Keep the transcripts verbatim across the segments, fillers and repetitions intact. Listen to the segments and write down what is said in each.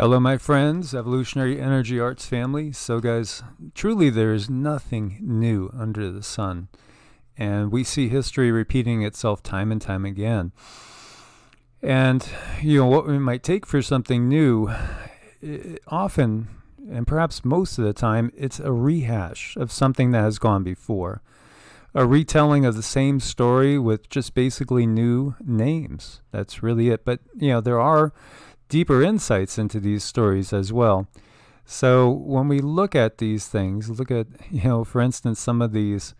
Hello my friends, Evolutionary Energy Arts family. So guys, truly there is nothing new under the sun. And we see history repeating itself time and time again. And you know, what we might take for something new, it, often, and perhaps most of the time, it's a rehash of something that has gone before. A retelling of the same story with just basically new names. That's really it. But you know, there are deeper insights into these stories as well. So when we look at these things, look at, you know, for instance, some of these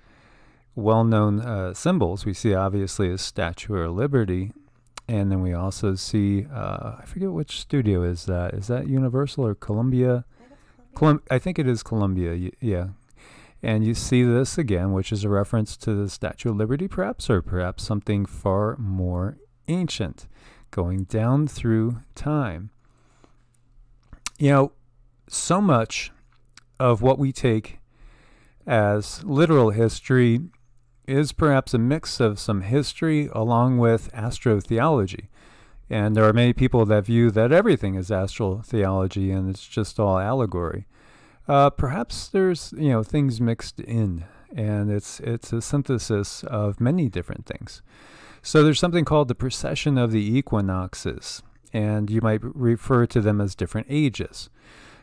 well-known uh, symbols. We see obviously a Statue of Liberty, and then we also see, uh, I forget which studio is that. Is that Universal or Columbia? Colum I think it is Columbia, y yeah. And you see this again, which is a reference to the Statue of Liberty perhaps, or perhaps something far more ancient, going down through time. You know, so much of what we take as literal history is perhaps a mix of some history along with astrotheology. And there are many people that view that everything is astral theology and it's just all allegory. Uh, perhaps there's, you know, things mixed in, and it's, it's a synthesis of many different things. So there's something called the precession of the equinoxes, and you might refer to them as different ages.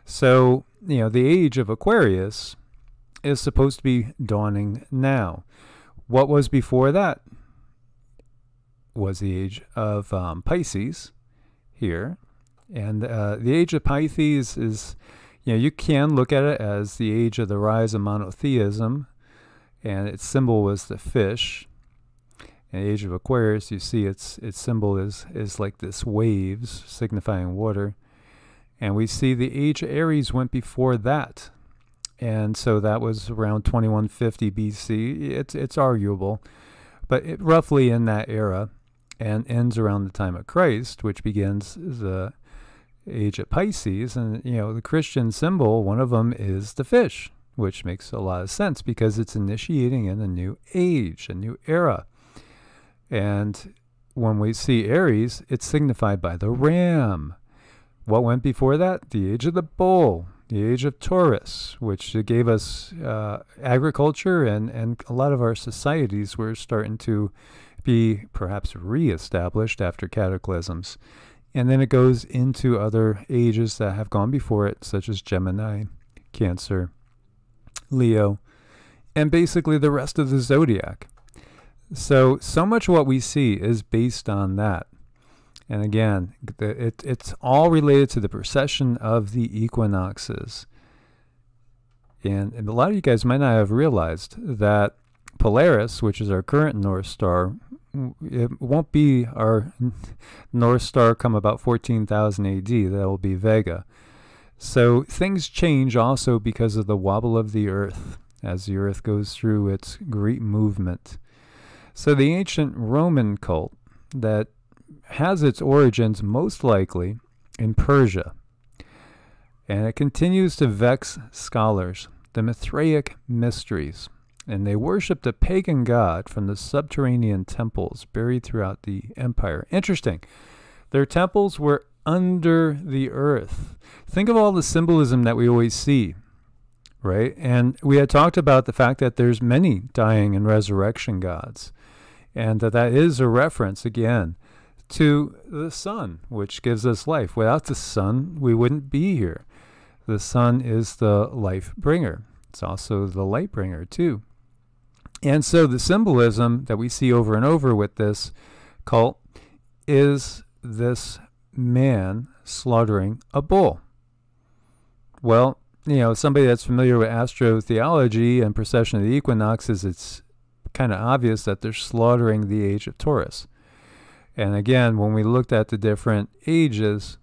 So, you know, the age of Aquarius is supposed to be dawning now. What was before that was the age of um, Pisces here. And uh, the age of Pisces is, you know, you can look at it as the age of the rise of monotheism, and its symbol was the fish. In the age of Aquarius, you see its its symbol is, is like this waves, signifying water. And we see the age of Aries went before that. And so that was around twenty-one fifty B C. It's, it's arguable, but it, roughly in that era, and ends around the time of Christ, which begins the age of Pisces. And, you know, the Christian symbol, one of them is the fish, which makes a lot of sense because it's initiating in a new age, a new era. And when we see Aries, it's signified by the ram. What went before that? The age of the bull. The age of Taurus, which gave us uh, agriculture, and, and a lot of our societies were starting to be perhaps reestablished after cataclysms. And then it goes into other ages that have gone before it, such as Gemini, Cancer, Leo, and basically the rest of the zodiac. So, so much of what we see is based on that. And again, the, it, it's all related to the precession of the equinoxes. And, and a lot of you guys might not have realized that Polaris, which is our current North Star, it won't be our North Star come about fourteen thousand A D. That will be Vega. So things change also because of the wobble of the Earth as the Earth goes through its great movement. So the ancient Roman cult that has its origins most likely in Persia, and it continues to vex scholars, the Mithraic Mysteries, and they worshipped a pagan god from the subterranean temples buried throughout the empire. Interesting. Their temples were under the earth. Think of all the symbolism that we always see, right? And we had talked about the fact that there's many dying and resurrection gods, and that that is a reference again to the sun, which gives us life. Without the sun, we wouldn't be here. The sun is the life bringer. It's also the light bringer too. And so the symbolism that we see over and over with this cult is this man slaughtering a bull. Well, you know, somebody that's familiar with astrotheology and precession of the equinoxes, it's kind of obvious that they're slaughtering the age of Taurus. And again, when we looked at the different ages,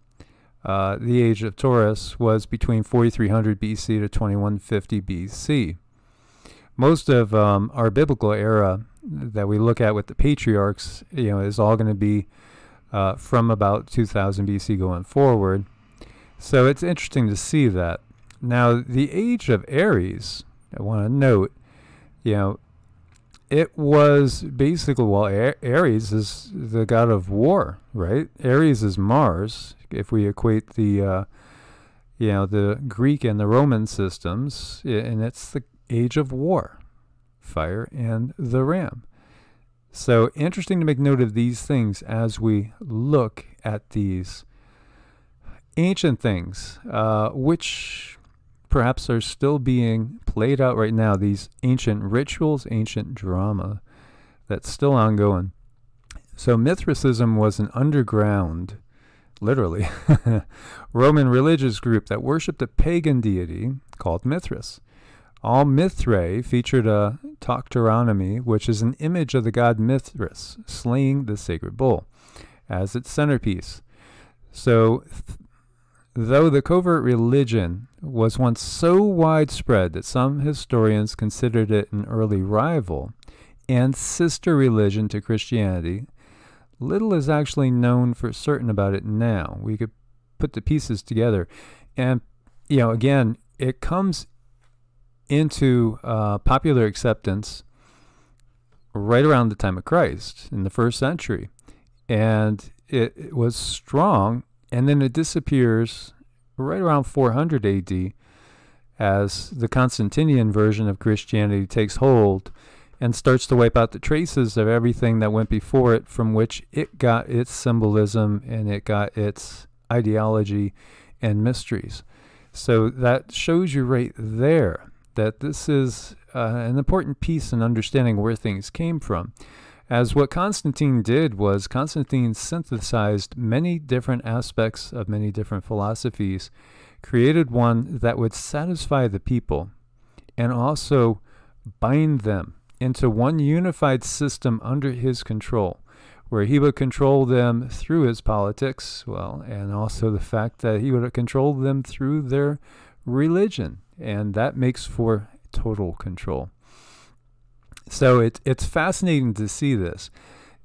uh, the age of Taurus was between forty-three hundred B C to twenty-one fifty B C. Most of um, our biblical era that we look at with the patriarchs, you know, is all going to be uh, from about two thousand B C going forward. So it's interesting to see that. Now, the age of Aries, I want to note, you know, it was basically, well, A Aries is the god of war, right? Aries is Mars, if we equate the uh, you know, the Greek and the Roman systems, and it's the age of war, fire and the ram. So interesting to make note of these things as we look at these ancient things, uh, which perhaps are still being played out right now, these ancient rituals, ancient drama that's still ongoing. So Mithraism was an underground, literally, Roman religious group that worshipped a pagan deity called Mithras. All Mithrae featured a tauroctony, which is an image of the god Mithras slaying the sacred bull, as its centerpiece. So, th though the covert religion was once so widespread that some historians considered it an early rival and sister religion to Christianity, little is actually known for certain about it now. We could put the pieces together. And, you know, again, it comes into uh, popular acceptance right around the time of Christ in the first century, and it, it was strong, and then it disappears right around four hundred A D as the Constantinian version of Christianity takes hold and starts to wipe out the traces of everything that went before it, from which it got its symbolism and it got its ideology and mysteries. So that shows you right there that this is uh, an important piece in understanding where things came from. As what Constantine did was, Constantine synthesized many different aspects of many different philosophies, created one that would satisfy the people and also bind them into one unified system under his control, where he would control them through his politics, well, and also the fact that he would control them through their religion. And that makes for total control. So it, it's fascinating to see this.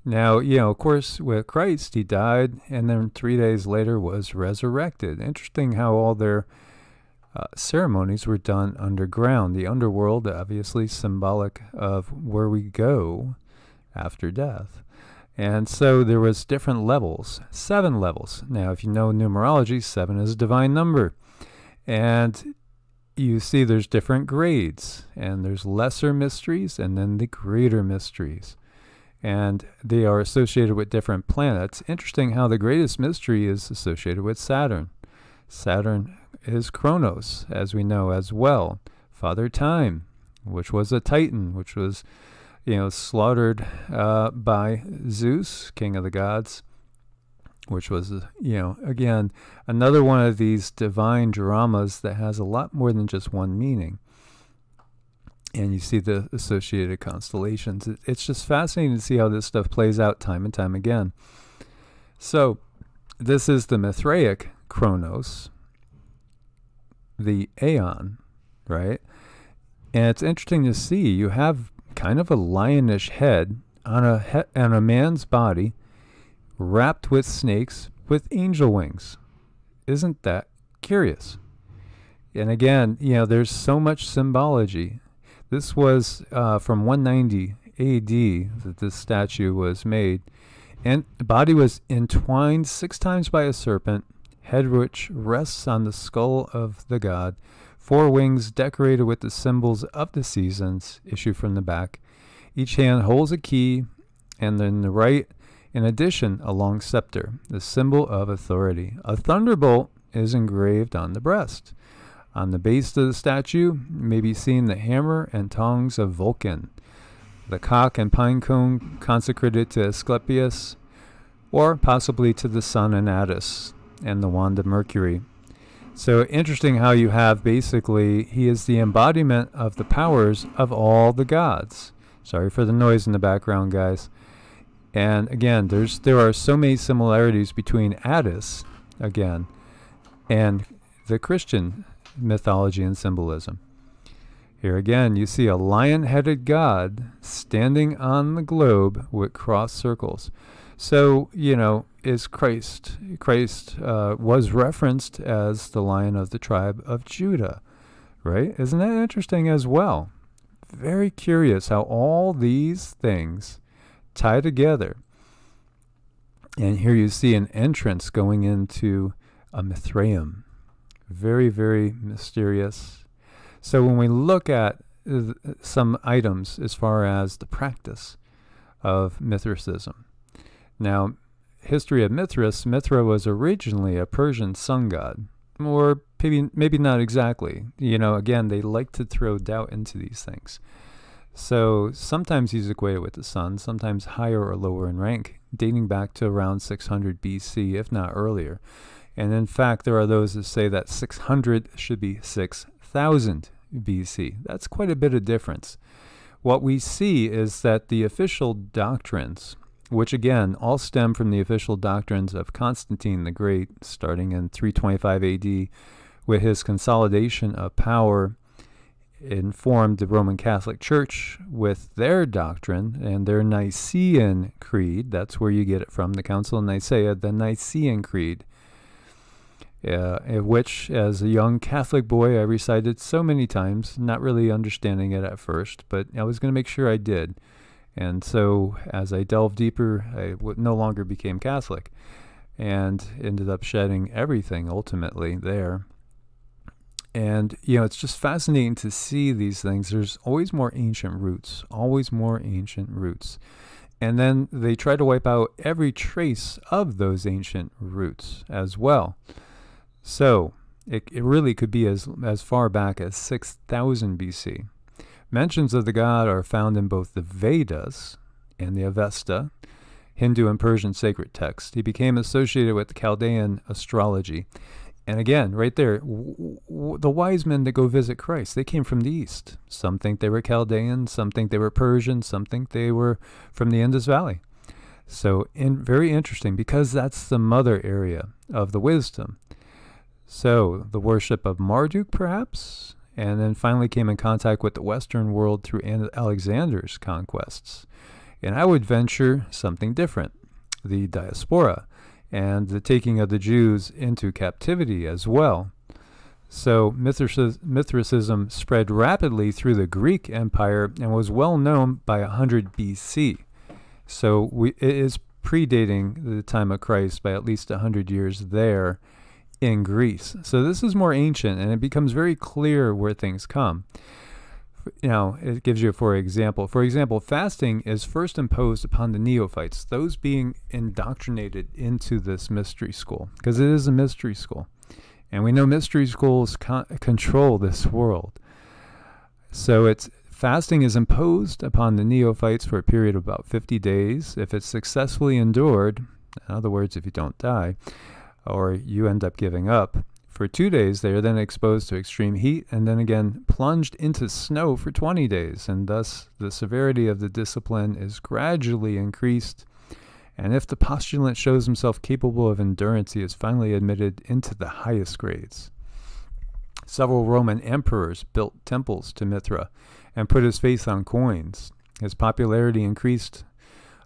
Now, you know, of course, with Christ, he died and then three days later was resurrected. Interesting how all their uh, ceremonies were done underground. The underworld, obviously symbolic of where we go after death. And so there was different levels, seven levels. Now, if you know numerology, seven is a divine number. And you see there's different grades, and there's lesser mysteries and then the greater mysteries, and they are associated with different planets. Interesting how the greatest mystery is associated with Saturn. Saturn is Kronos, as we know as well, Father Time, which was a Titan, which was, you know, slaughtered uh, by Zeus, king of the gods, which was, you know, again, another one of these divine dramas that has a lot more than just one meaning. And you see the associated constellations. It, it's just fascinating to see how this stuff plays out time and time again. So this is the Mithraic Kronos, the Aeon, right? And it's interesting to see. You have kind of a lionish head on a, he on a man's body, wrapped with snakes with angel wings. Isn't that curious? And again, you know, there's so much symbology. This was uh, from one ninety A D that this statue was made, and the body was entwined six times by a serpent, head which rests on the skull of the god, four wings decorated with the symbols of the seasons issue from the back. Each hand holds a key, and then the right, in addition, a long scepter, the symbol of authority. A thunderbolt is engraved on the breast. On the base of the statue may be seen the hammer and tongs of Vulcan, the cock and pine cone consecrated to Asclepius, or possibly to the sun and Attis, and the wand of Mercury. So interesting how you have, basically, he is the embodiment of the powers of all the gods. Sorry for the noise in the background, guys. And again, there's there are so many similarities between Attis, again, and the Christian mythology and symbolism. Here again, you see a lion-headed god standing on the globe with cross circles. So, you know, is Christ. Christ uh, was referenced as the Lion of the tribe of Judah, right? Isn't that interesting as well? Very curious how all these things tie together. And here you see an entrance going into a Mithraeum, Very, very mysterious. So when we look at uh, some items as far as the practice of Mithraism. Now, history of Mithras, Mithra was originally a Persian sun god, or maybe, maybe not exactly. You know, again, they like to throw doubt into these things. So sometimes he's equated with the sun, sometimes higher or lower in rank, dating back to around six hundred B C, if not earlier. And in fact, there are those that say that six hundred should be six thousand B C. That's quite a bit of difference. What we see is that the official doctrines, which again, all stem from the official doctrines of Constantine the Great, starting in three twenty-five A D, with his consolidation of power, informed the Roman Catholic Church with their doctrine and their Nicene Creed. That's where you get it from, the Council of Nicaea, the Nicene Creed, uh, which as a young Catholic boy I recited so many times, not really understanding it at first, but I was going to make sure I did. And so as I delved deeper, I w no longer became Catholic and ended up shedding everything ultimately there. And, you know, it's just fascinating to see these things. There's always more ancient roots, always more ancient roots. And then they try to wipe out every trace of those ancient roots as well. So it, it really could be as, as far back as six thousand B C. Mentions of the god are found in both the Vedas and the Avesta, Hindu and Persian sacred texts. He became associated with Chaldean astrology. And again, right there, w w the wise men that go visit Christ, they came from the East. Some think they were Chaldean, some think they were Persian, some think they were from the Indus Valley. So in, very interesting, because that's the mother area of the wisdom. So the worship of Marduk, perhaps, and then finally came in contact with the Western world through Alexander's conquests. And I would venture something different, the diaspora, and the taking of the Jews into captivity as well. So Mithraism spread rapidly through the Greek Empire and was well known by one hundred B C. So we, it is predating the time of Christ by at least one hundred years there in Greece. So this is more ancient, and it becomes very clear where things come. Now, it gives you, for example, for example, fasting is first imposed upon the neophytes, those being indoctrinated into this mystery school, because it is a mystery school. And we know mystery schools con control this world. So it's fasting is imposed upon the neophytes for a period of about fifty days. If it's successfully endured, in other words, if you don't die, or you end up giving up, for two days, they are then exposed to extreme heat and then again plunged into snow for twenty days. And thus, the severity of the discipline is gradually increased. And if the postulant shows himself capable of endurance, he is finally admitted into the highest grades. Several Roman emperors built temples to Mithra and put his face on coins. His popularity increased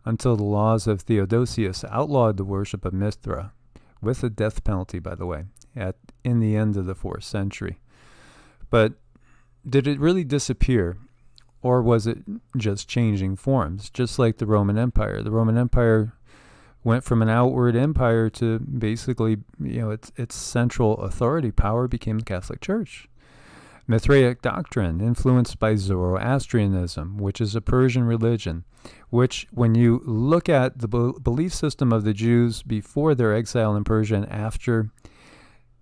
until the laws of Theodosius outlawed the worship of Mithra, with a death penalty, by the way, at in the end of the fourth century. But did it really disappear, or was it just changing forms, just like the Roman Empire? The Roman Empire went from an outward empire to basically, you know, its its central authority power became the Catholic Church. Mithraic doctrine, influenced by Zoroastrianism, which is a Persian religion, which when you look at the be belief system of the Jews before their exile in Persia and after,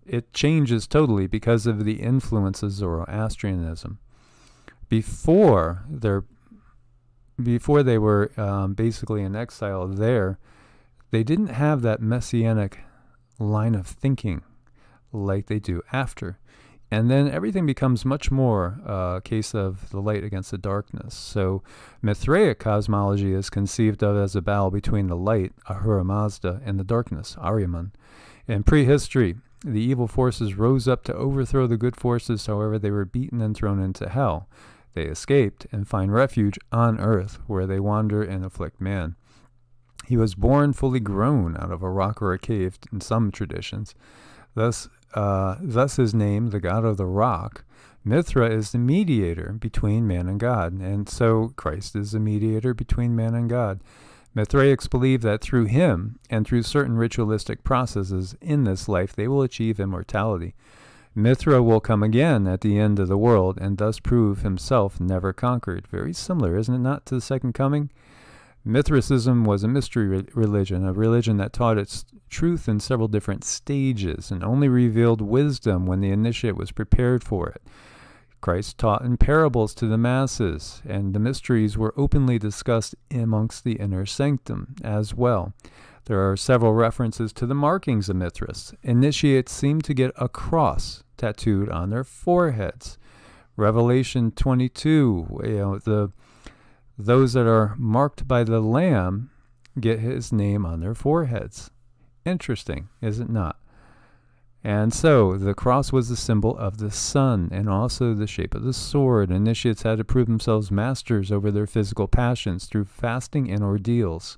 it changes totally because of the influence of Zoroastrianism. Before, their, before they were um, basically in exile there, they didn't have that messianic line of thinking like they do after. And then everything becomes much more a case of the light against the darkness. So Mithraic cosmology is conceived of as a battle between the light, Ahura Mazda, and the darkness, Ahriman. In prehistory, the evil forces rose up to overthrow the good forces, however, they were beaten and thrown into hell. They escaped and find refuge on earth, where they wander and afflict man. He was born fully grown out of a rock or a cave in some traditions. Thus, uh, thus his name, the god of the rock. Mithra is the mediator between man and God, and so Christ is the mediator between man and God. Mithraics believe that through him and through certain ritualistic processes in this life, they will achieve immortality. Mithra will come again at the end of the world and thus prove himself never conquered. Very similar, isn't it not, to the second coming? Mithraism was a mystery re religion, a religion that taught its truth in several different stages and only revealed wisdom when the initiate was prepared for it. Christ taught in parables to the masses, and the mysteries were openly discussed amongst the inner sanctum as well. There are several references to the markings of Mithras. Initiates seem to get a cross tattooed on their foreheads. Revelation twenty-two, you know, the those that are marked by the Lamb get his name on their foreheads. Interesting, is it not? And so, the cross was the symbol of the sun, and also the shape of the sword. Initiates had to prove themselves masters over their physical passions through fasting and ordeals.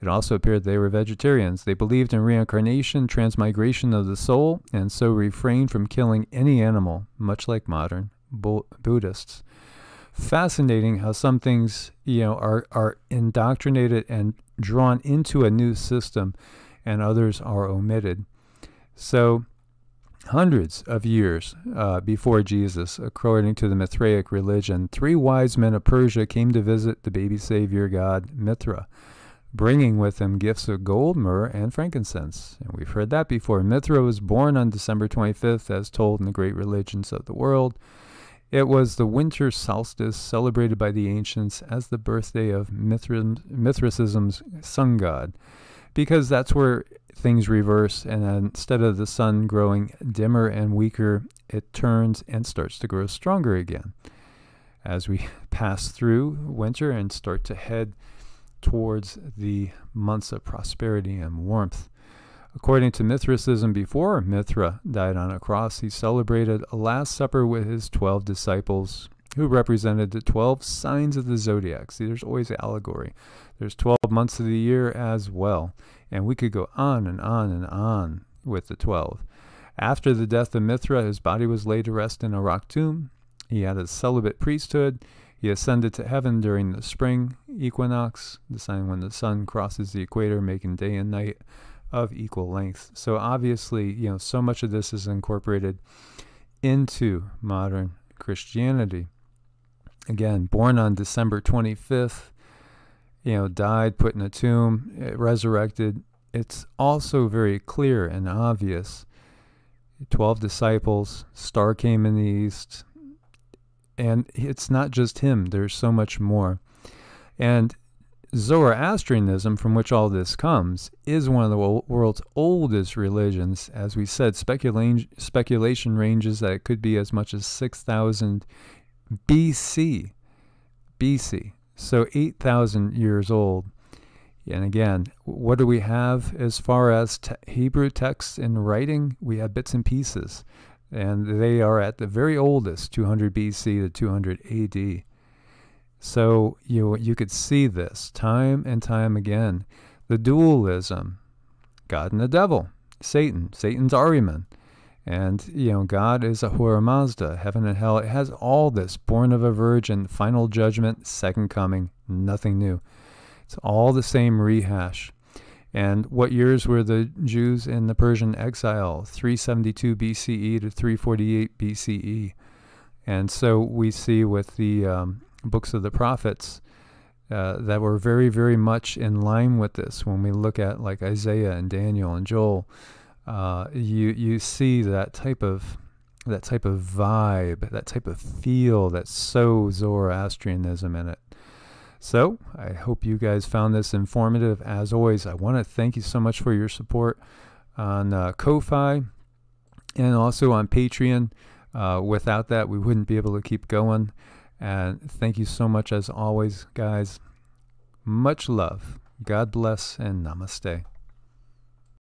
It also appeared they were vegetarians. They believed in reincarnation, transmigration of the soul, and so refrained from killing any animal, much like modern Bo- Buddhists. Fascinating how some things, you know, are, are indoctrinated and drawn into a new system, and others are omitted. So, hundreds of years uh, before Jesus, according to the Mithraic religion, three wise men of Persia came to visit the baby savior god Mithra, bringing with him gifts of gold, myrrh, and frankincense. And we've heard that before. Mithra was born on December twenty-fifth, as told in the great religions of the world. It was the winter solstice, celebrated by the ancients as the birthday of Mithraism's sun god, because that's where things reverse, and instead of the sun growing dimmer and weaker, it turns and starts to grow stronger again as we pass through winter and start to head towards the months of prosperity and warmth. According to Mithraism, before Mithra died on a cross, he celebrated a Last Supper with his twelve disciples, who represented the twelve signs of the zodiac. See, there's always allegory. There's twelve months of the year as well. And we could go on and on and on with the twelve. After the death of Mithra, his body was laid to rest in a rock tomb. He had a celibate priesthood. He ascended to heaven during the spring equinox, the sign when the sun crosses the equator, making day and night of equal length. So obviously, you know, so much of this is incorporated into modern Christianity. Again, born on December twenty-fifth, you know, died, put in a tomb, resurrected. It's also very clear and obvious. Twelve disciples, star came in the east. And it's not just him. There's so much more. And Zoroastrianism, from which all this comes, is one of the world's oldest religions. As we said, specula speculation ranges that it could be as much as six thousand B C B C, so eight thousand years old. And again, what do we have as far as te Hebrew texts and writing? We have bits and pieces, and they are at the very oldest, two hundred B C to two hundred A D. So you, you could see this time and time again. The dualism, God and the devil, Satan, Satan's Ahriman. And, you know, God is Ahura Mazda, heaven and hell. It has all this, born of a virgin, final judgment, second coming, nothing new. It's all the same rehash. And what years were the Jews in the Persian exile? three seventy-two B C E to three forty-eight B C E. And so we see with the um, books of the prophets uh, that were very, very much in line with this. When we look at like Isaiah and Daniel and Joel, uh, you you see that type of that type of vibe, that type of feel that's so Zoroastrianism in it. So, I hope you guys found this informative. As always, I want to thank you so much for your support on uh, Ko-Fi and also on Patreon. Uh, without that, we wouldn't be able to keep going. And thank you so much as always, guys. Much love. God bless and namaste.